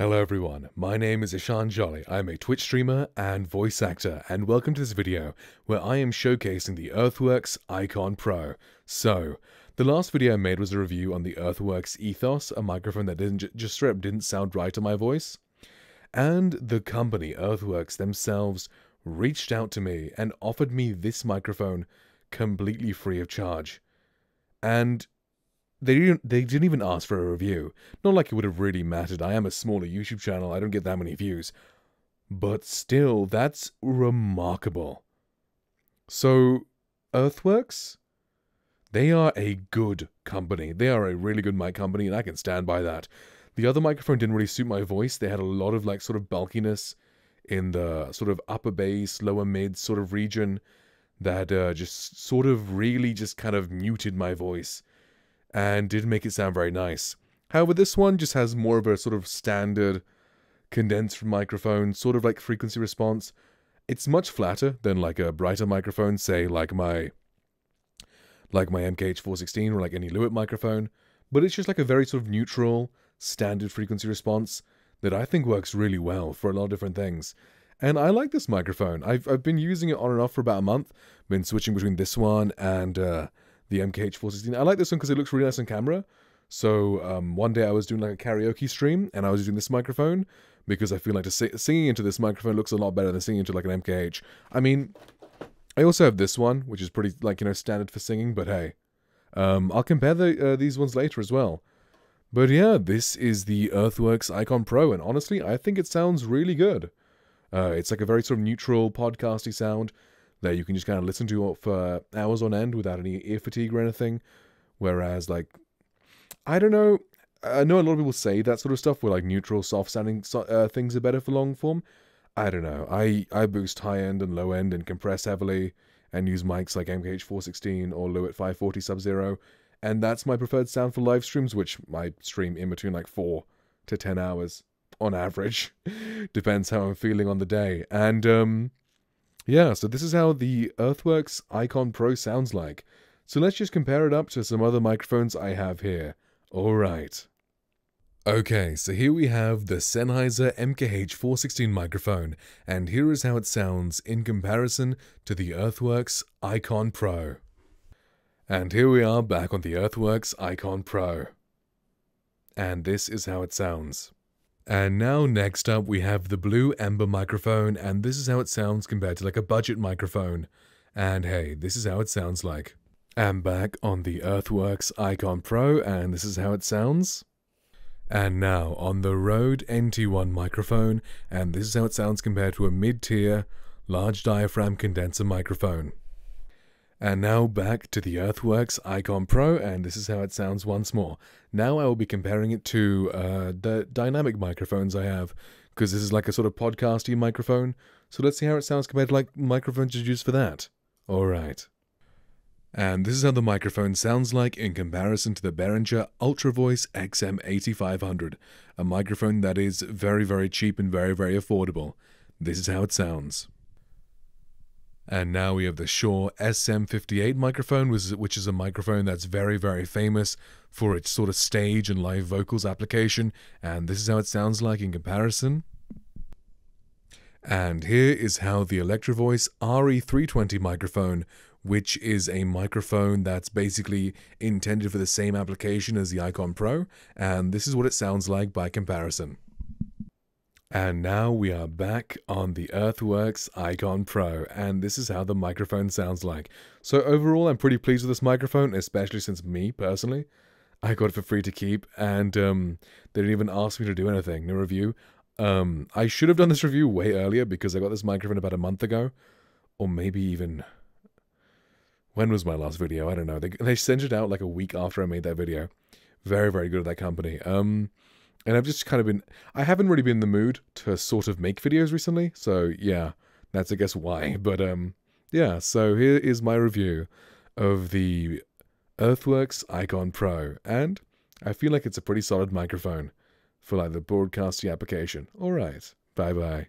Hello everyone, my name is Ishan Jolly. I'm a Twitch streamer and voice actor, and welcome to this video where I am showcasing the Earthworks Icon Pro. So, the last video I made was a review on the Earthworks Ethos, a microphone that just didn't sound right to my voice. And the company, Earthworks themselves, reached out to me and offered me this microphone completely free of charge. And they didn't even ask for a review. Not like it would have really mattered. I am a smaller YouTube channel. I don't get that many views. But still, that's remarkable. So, Earthworks? They are a good company. They are a really good mic company, and I can stand by that. The other microphone didn't really suit my voice. They had a lot of, like, sort of bulkiness in the sort of upper bass, lower mid sort of region that just sort of really just kind of muted my voice and did make it sound very nice. However, this one just has more of a sort of standard condensed microphone, sort of like frequency response. It's much flatter than like a brighter microphone, say like my MKH 416 or like any Lewitt microphone, but it's just like a very sort of neutral, standard frequency response that I think works really well for a lot of different things. And I like this microphone. I've been using it on and off for about a month, been switching between this one and the MKH 416. I like this one because it looks really nice on camera. So one day I was doing like a karaoke stream and I was using this microphone because I feel like singing into this microphone looks a lot better than singing into like an MKH. I mean, I also have this one, which is pretty like, you know, standard for singing, but hey, I'll compare these ones later as well. But yeah, this is the Earthworks Icon Pro, and honestly, I think it sounds really good. It's like a very sort of neutral, podcasty sound that you can just kind of listen to for hours on end without any ear fatigue or anything. Whereas, like, I don't know, I know a lot of people say that sort of stuff where, like, neutral, soft-sounding things are better for long form. I don't know. I boost high-end and low-end and compress heavily and use mics like MKH 416 or Lewitt 540 Sub-Zero, and that's my preferred sound for live streams, which I stream in between, like, 4 to 10 hours on average. Depends how I'm feeling on the day. And, yeah, so this is how the Earthworks Icon Pro sounds like. So let's just compare it up to some other microphones I have here. Alright. Okay, so here we have the Sennheiser MKH 416 microphone, and here is how it sounds in comparison to the Earthworks Icon Pro. And here we are back on the Earthworks Icon Pro. And this is how it sounds. And now next up we have the Blue Ember microphone, and this is how it sounds compared to like a budget microphone. And hey, this is how it sounds like. I'm back on the Earthworks Icon Pro, and this is how it sounds. And now on the Rode NT1 microphone, and this is how it sounds compared to a mid-tier, large diaphragm condenser microphone. And now back to the Earthworks Icon Pro, and this is how it sounds once more. Now I will be comparing it to the dynamic microphones I have, because this is like a sort of podcasty microphone. So let's see how it sounds compared to like microphones you use for that. Alright. And this is how the microphone sounds like in comparison to the Behringer UltraVoice XM8500, a microphone that is very, very cheap and very, very affordable. This is how it sounds. And now we have the Shure SM58 microphone, which is a microphone that's very, very famous for its sort of stage and live vocals application. And this is how it sounds like in comparison. And here is how the Electrovoice RE320 microphone, which is a microphone that's basically intended for the same application as the Icon Pro. And this is what it sounds like by comparison. And now we are back on the Earthworks Icon Pro, and this is how the microphone sounds like. So overall, I'm pretty pleased with this microphone, especially since me, personally, I got it for free to keep, and they didn't even ask me to do anything, no review. I should have done this review way earlier because I got this microphone about a month ago, or maybe even... when was my last video? I don't know. They sent it out like a week after I made that video. Very, very good at that company. And I've just kind of been... I haven't really been in the mood to sort of make videos recently, so yeah, that's I guess why. But yeah, so here is my review of the Earthworks Icon Pro, and I feel like it's a pretty solid microphone for like the broadcasting application. Alright, bye bye.